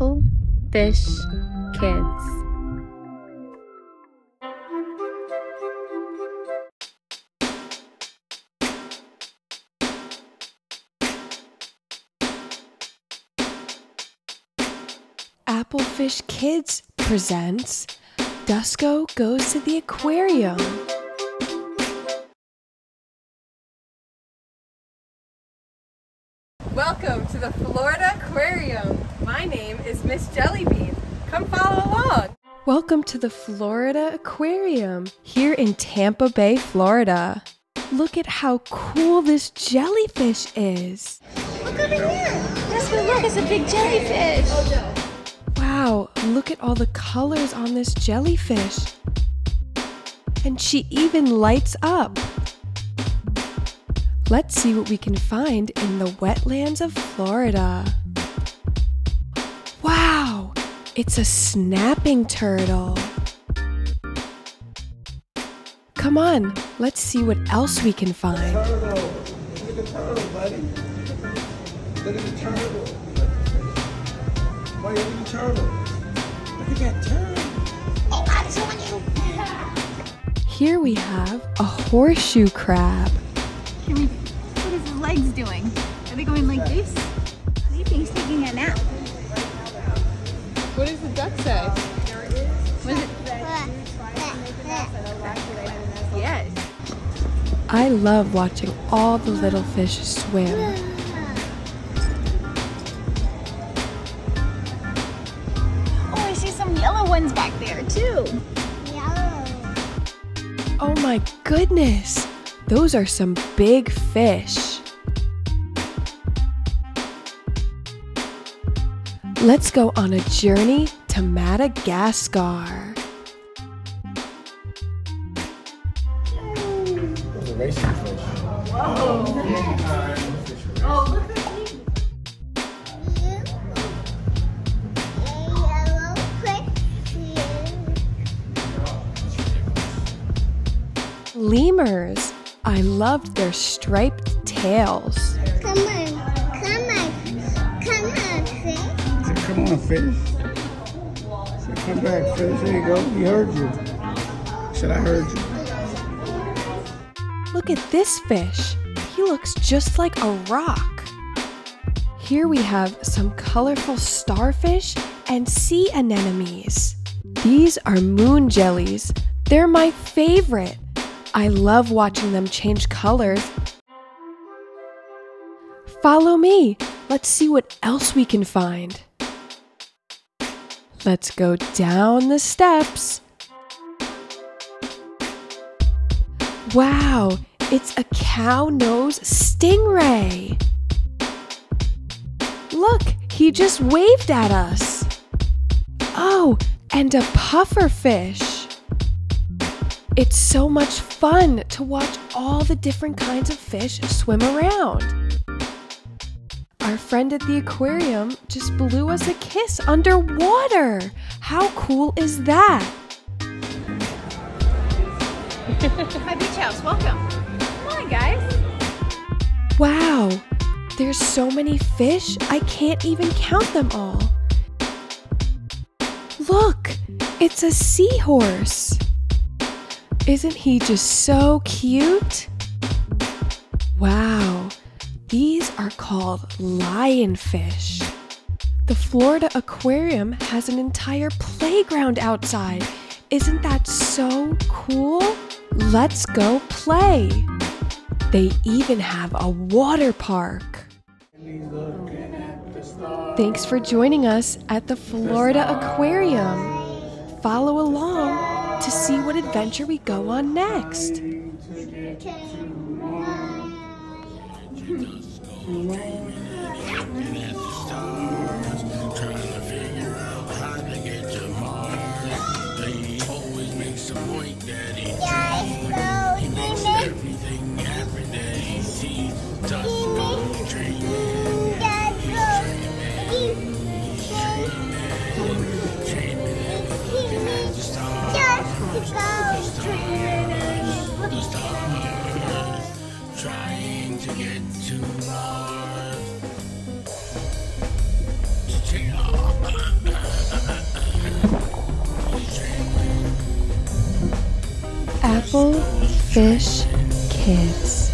Apple Fish Kids. Apple Fish Kids presents Dusko Goes to the Aquarium. Welcome to the Florida Aquarium. My name is Miss Jelly Bean. Come follow along. Welcome to the Florida Aquarium here in Tampa Bay, Florida. Look at how cool this jellyfish is. Look over there. Dusko, look, it's a big jellyfish. Oh, no. Wow, look at all the colors on this jellyfish. And she even lights up. Let's see what we can find in the wetlands of Florida. Wow, it's a snapping turtle. Come on, let's see what else we can find. Look at the turtle, buddy. Look at the turtle. Why, look at the turtle. Look at that turtle. Oh, I saw you. Here we have a horseshoe crab. What is his legs doing? Are they going like this? I think he's taking a nap. What does the duck say? What is it? Yes. I love watching all the little fish swim. Oh, I see some yellow ones back there too. Yellow. Oh my goodness. Those are some big fish. Let's go on a journey to Madagascar. There's a racing fish. Whoa. Oh, look at me. Yellow fish. Lemurs. I loved their striped tails. Come on, come on, come on, fish. So come on, fish. So come back, fish. There you go. We heard you. Said I heard you. Look at this fish. He looks just like a rock. Here we have some colorful starfish and sea anemones. These are moon jellies. They're my favorite. I love watching them change colors. Follow me. Let's see what else we can find. Let's go down the steps. Wow, it's a cow nose stingray. Look, he just waved at us. Oh, and a puffer fish. It's so much fun to watch all the different kinds of fish swim around. Our friend at the aquarium just blew us a kiss underwater. How cool is that? My beach house, welcome. Come on, guys. Wow, there's so many fish, I can't even count them all. Look, it's a seahorse. Isn't he just so cute? Wow, these are called lionfish. The Florida Aquarium has an entire playground outside. Isn't that so cool? Let's go play. They even have a water park. Thanks for joining us at the Florida Aquarium. Follow along to see what adventure we go on next. Apple Fish Kids.